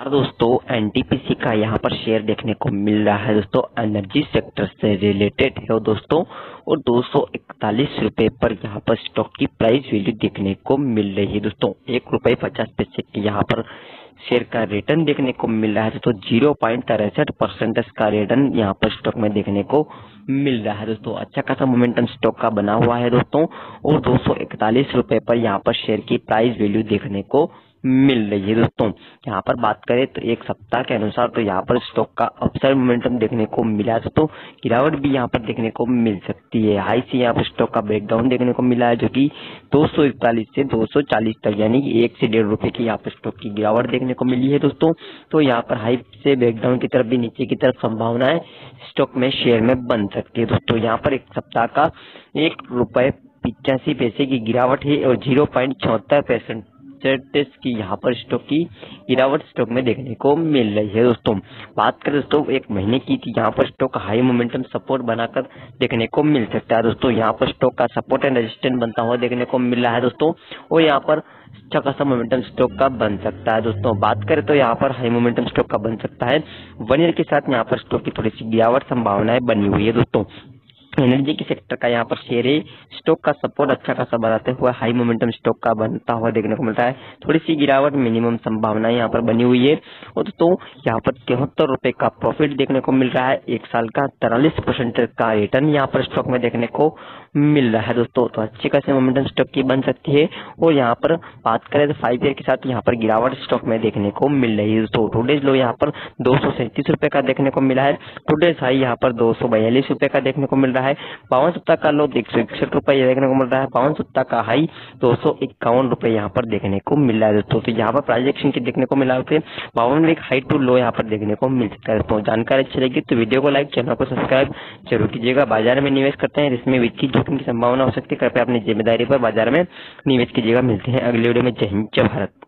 और दोस्तों एनटीपीसी का यहाँ पर शेयर देखने को मिल रहा है दोस्तों, एनर्जी सेक्टर से रिलेटेड है दोस्तों, और 241 रुपये पर यहाँ पर स्टॉक की प्राइस वैल्यू देखने को मिल रही है दोस्तों। ₹1.50 की यहाँ पर शेयर का रिटर्न देखने को मिल रहा है दोस्तों, 0.63% का रिटर्न यहाँ पर स्टॉक में देखने को मिल रहा है दोस्तों। अच्छा खासा मोमेंटम स्टॉक का बना हुआ है दोस्तों, और 241 रुपये पर यहाँ पर शेयर की प्राइस वैल्यू देखने को मिल रही है दोस्तों। यहाँ पर बात करें तो एक सप्ताह के अनुसार तो यहाँ पर स्टॉक का अपसाइड मोमेंटम देखने को मिला है दोस्तों, गिरावट भी यहाँ पर देखने को मिल सकती है। हाई से यहाँ पर स्टॉक का ब्रेकडाउन देखने को मिला है जो कि 241 से 240 तक यानी कि 1 से 1.5 रुपए की यहाँ पर स्टॉक की गिरावट देखने को मिली है दोस्तों। तो यहाँ पर हाई से ब्रेकडाउन की तरफ भी नीचे की तरफ संभावनाएं स्टॉक में शेयर में बन सकती है दोस्तों। यहाँ पर एक सप्ताह का ₹1.85 की गिरावट है और 0.74% की यहाँ पर स्टॉक की गिरावट स्टॉक में देखने को मिल रही है दोस्तों। बात करें दोस्तों एक महीने की, यहाँ पर स्टॉक हाई मोमेंटम सपोर्ट बनाकर देखने को मिल सकता है दोस्तों। यहाँ पर स्टॉक का सपोर्ट एंड रेजिस्टेंस बनता हुआ देखने को मिल रहा है दोस्तों, और यहाँ पर अच्छा खासा मोमेंटम स्टॉक का बन सकता है दोस्तों। बात करें तो यहाँ पर हाई मोमेंटम स्टॉक का बन सकता है, 1 ईयर के साथ यहाँ पर स्टॉक की थोड़ी सी गिरावट संभावनाएं बनी हुई है दोस्तों। एनर्जी के सेक्टर का यहाँ पर शेयर है, स्टॉक का सपोर्ट अच्छा खासा बनाते हुए हाई मोमेंटम स्टॉक का बनता हुआ देखने को मिलता है, थोड़ी सी गिरावट मिनिमम संभावना यहाँ पर बनी हुई है। और दोस्तों यहाँ पर ₹73 का प्रॉफिट देखने को मिल रहा है, 1 साल का 43% का रिटर्न यहाँ पर स्टॉक में देखने को मिल रहा है दोस्तों। तो अच्छी खासी मोमेंटम स्टॉक की बन सकती है, और यहाँ पर बात करें तो 5 ईयर के साथ यहाँ पर गिरावट स्टॉक में देखने को मिल रही है दोस्तों। टूडेज लो यहाँ पर ₹237 का देखने को मिला है, टूडेज हाई यहाँ पर ₹242 का देखने को मिल रहा है, 52 सप्ताह का लो ₹161 देखने को मिल रहा है, 52 सप्ताह का हाई ₹251 यहाँ पर देखने को मिल रहा है दोस्तों। तो यहाँ पर प्राइस एक्शन की देखने को मिला है, 52 वीक हाई टू लो यहाँ पर देखने को मिल सकता है दोस्तों। जानकारी अच्छी लगी तो वीडियो को लाइक, चैनल को सब्सक्राइब जरूर कीजिएगा। बाजार में निवेश करते हैं जिसमें वित्तीय जोखिम की संभावना हो सकती है, कृपया अपनी जिम्मेदारी पर बाजार में निवेश कीजिएगा। मिलते हैं अगले वीडियो में। जय हिंद, जय भारत।